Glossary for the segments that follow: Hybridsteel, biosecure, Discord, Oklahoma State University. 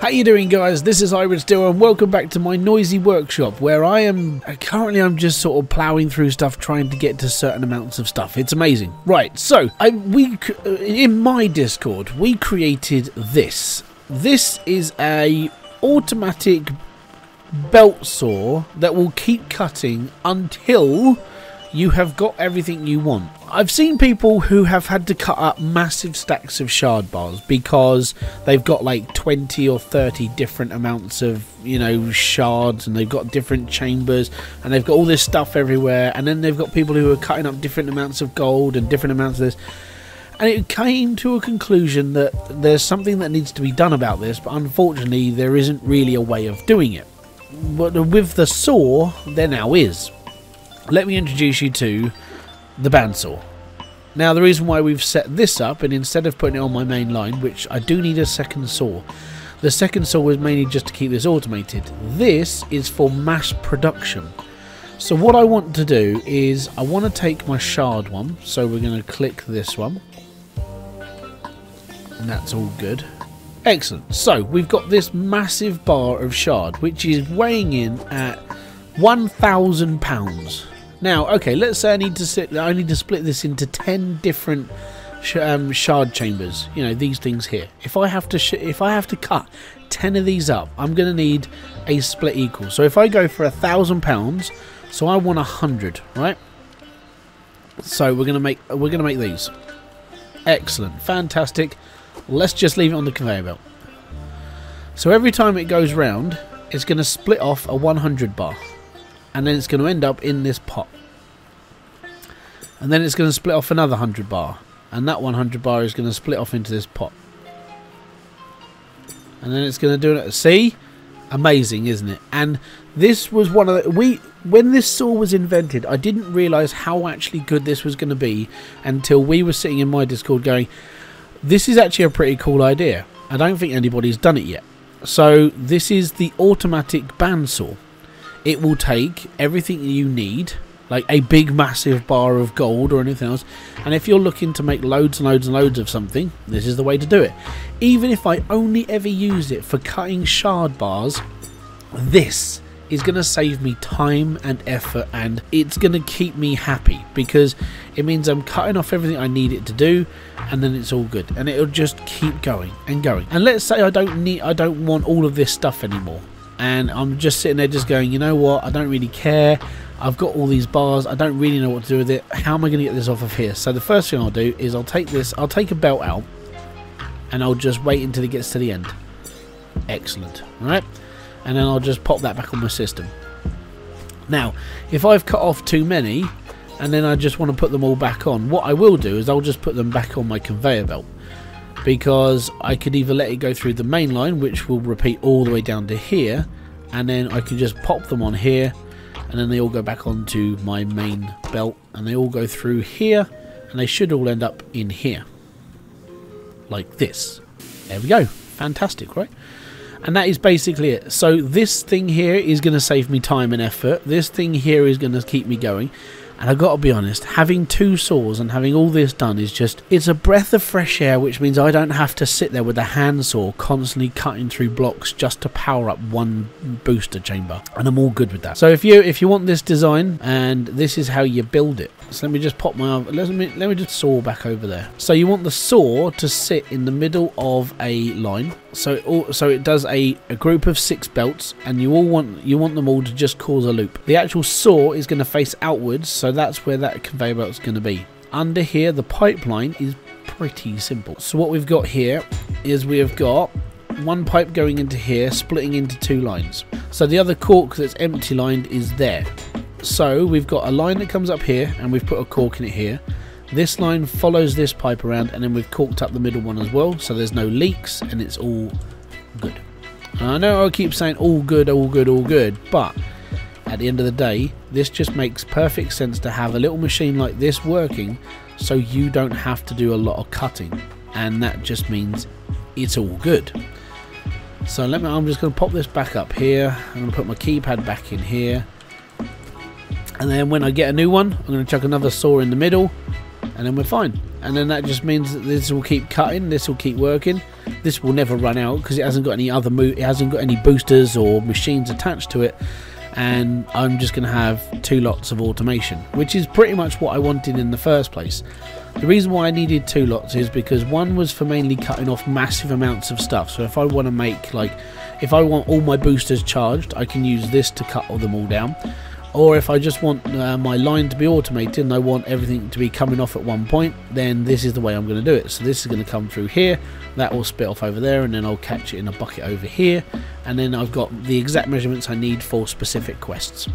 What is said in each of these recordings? How you doing, guys? This is Hybridsteel and welcome back to my noisy workshop where I am currently I'm just sort of ploughing through stuff trying to get to certain amounts of stuff. It's amazing. Right, so we in my Discord we created this. This is a automatic belt saw that will keep cutting until you have got everything you want. I've seen people who have had to cut up massive stacks of shard bars because they've got like 20 or 30 different amounts of, you know, shards, and they've got different chambers and they've got all this stuff everywhere, and then they've got people who are cutting up different amounts of gold and different amounts of this. And it came to a conclusion that there's something that needs to be done about this, but unfortunately there isn't really a way of doing it. But with the saw, there now is. Let me introduce you to the bandsaw. Now, the reason why we've set this up, and instead of putting it on my main line, which I do need a second saw. The second saw was mainly just to keep this automated. This is for mass production. So what I want to do is I want to take my shard one. So we're going to click this one. And that's all good. Excellent. So we've got this massive bar of shard, which is weighing in at 1,000 pounds. Now, okay, let's say I need to split this into 10 different shard chambers. You know, these things here. If I have to, cut 10 of these up, I'm going to need a split equal. So if I go for 1,000 pounds, so I want 100, right? So we're going to make these. Excellent, fantastic. Let's just leave it on the conveyor belt. So every time it goes round, it's going to split off a 100 bar. And then it's going to end up in this pot. And then it's going to split off another 100 bar. And that 100 bar is going to split off into this pot. And then it's going to do it. See? Amazing, isn't it? And this was one of the... When this saw was invented, I didn't realise how actually good this was going to be until we were sitting in my Discord going, this is actually a pretty cool idea. I don't think anybody's done it yet. So this is the automatic bandsaw. It will take everything you need, like a big massive bar of gold or anything else, and if you're looking to make loads and loads and loads of something, this is the way to do it. Even if I only ever used it for cutting shard bars, this is going to save me time and effort, and it's going to keep me happy because it means I'm cutting off everything I need it to do, and then it's all good, and it'll just keep going and going. And let's say I don't want all of this stuff anymore, and I'm just sitting there just going, you know what, I don't really care, I've got all these bars, I don't really know what to do with it, how am I going to get this off of here? So the first thing I'll do is I'll take a belt out, and I'll just wait until it gets to the end. Excellent, right? And then I'll just pop that back on my system. Now, if I've cut off too many and then I just want to put them all back on, what I will do is I'll just put them back on my conveyor belt, because I could either let it go through the main line, which will repeat all the way down to here, and then I can just pop them on here, and then they all go back onto my main belt, and they all go through here, and they should all end up in here like this. There we go. Fantastic, right? And that is basically it. So this thing here is going to save me time and effort. This thing here is going to keep me going. And I've got to be honest, having two saws and having all this done is just... It's a breath of fresh air, which means I don't have to sit there with a handsaw constantly cutting through blocks just to power up one booster chamber. And I'm all good with that. So if you want this design, and this is how you build it. So let me just pop my arm... Let me just saw back over there. So you want the saw to sit in the middle of a line. So it does a group of 6 belts, and you want them all to just cause a loop. The actual saw is going to face outwards, so that's where that conveyor belt is going to be. Under here, the pipeline is pretty simple. So what we've got here is we have got one pipe going into here, splitting into 2 lines. So the other cork that's empty lined is there. So we've got a line that comes up here, and we've put a cork in it here. This line follows this pipe around, and then we've corked up the middle one as well, so there's no leaks, and it's all good. And I know I keep saying all good, all good, all good, but at the end of the day, this just makes perfect sense to have a little machine like this working, so you don't have to do a lot of cutting, and that just means it's all good. So I'm just going to pop this back up here. I'm going to put my keypad back in here, and then when I get a new one, I'm going to chuck another saw in the middle. And then we're fine. And then that just means that this will keep cutting, this will keep working, This will never run out because it hasn't got any other it hasn't got any boosters or machines attached to it, and I'm just going to have two lots of automation, which is pretty much what I wanted in the first place. The reason why I needed two lots is because one was for mainly cutting off massive amounts of stuff. So if I want to make, like, if I want all my boosters charged, I can use this to cut all them all down. Or if I just want my line to be automated and I want everything to be coming off at one point, then this is the way I'm going to do it. So this is going to come through here, that will spit off over there, and then I'll catch it in a bucket over here, and then I've got the exact measurements I need for specific quests.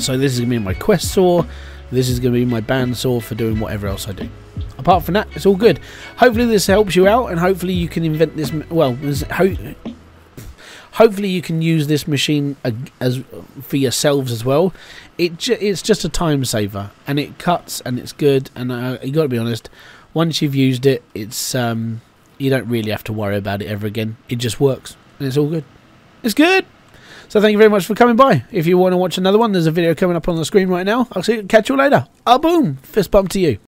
So this is going to be my quest saw, this is going to be my band saw for doing whatever else I do. Apart from that, it's all good. Hopefully this helps you out, and hopefully you can invent this, well, hopefully you can use this machine as for yourselves as well. It's just a time saver, and it cuts, and it's good. And you got to be honest, once you've used it, it's you don't really have to worry about it ever again. It just works, and it's all good. It's good. So thank you very much for coming by. If you want to watch another one, there's a video coming up on the screen right now. I'll catch you later. Ah, boom. Fist bump to you.